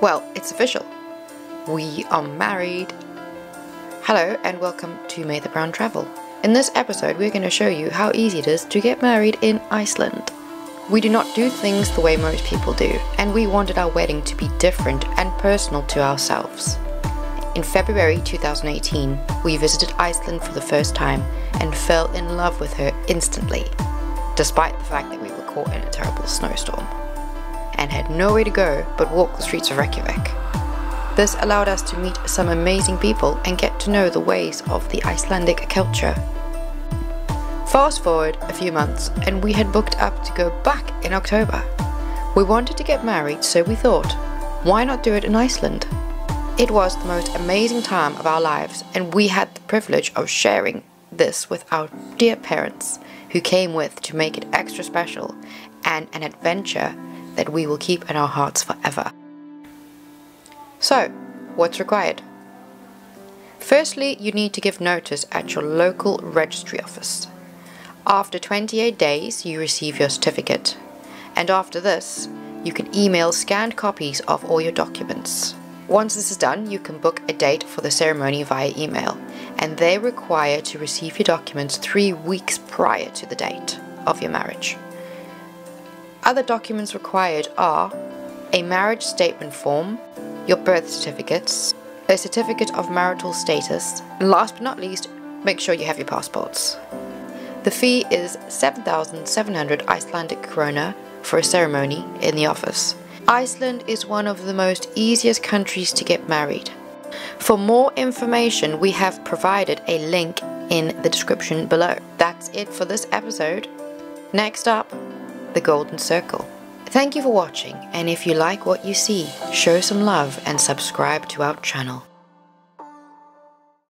Well, it's official. We are married. Hello and welcome to Mather Brown Travel. In this episode we're going to show you how easy it is to get married in Iceland. We do not do things the way most people do, and we wanted our wedding to be different and personal to ourselves. In February 2018, we visited Iceland for the first time and fell in love with her instantly, despite the fact that we were caught in a terrible snowstorm and had nowhere to go but walk the streets of Reykjavik. This allowed us to meet some amazing people and get to know the ways of the Icelandic culture. Fast forward a few months and we had booked up to go back in October. We wanted to get married, so we thought, why not do it in Iceland? It was the most amazing time of our lives, and we had the privilege of sharing this with our dear parents, who came with to make it extra special and an adventure that we will keep in our hearts forever. So, what's required? Firstly, you need to give notice at your local registry office. After 28 days, you receive your certificate, and after this, you can email scanned copies of all your documents. Once this is done, you can book a date for the ceremony via email, and they require to receive your documents 3 weeks prior to the date of your marriage. Other documents required are a marriage statement form, your birth certificates, a certificate of marital status, and last but not least, make sure you have your passports. The fee is 7,700 Icelandic krona for a ceremony in the office. Iceland is one of the most easiest countries to get married. For more information, we have provided a link in the description below. That's it for this episode. Next up, The Golden Circle. Thank you for watching, and if you like what you see, show some love and subscribe to our channel.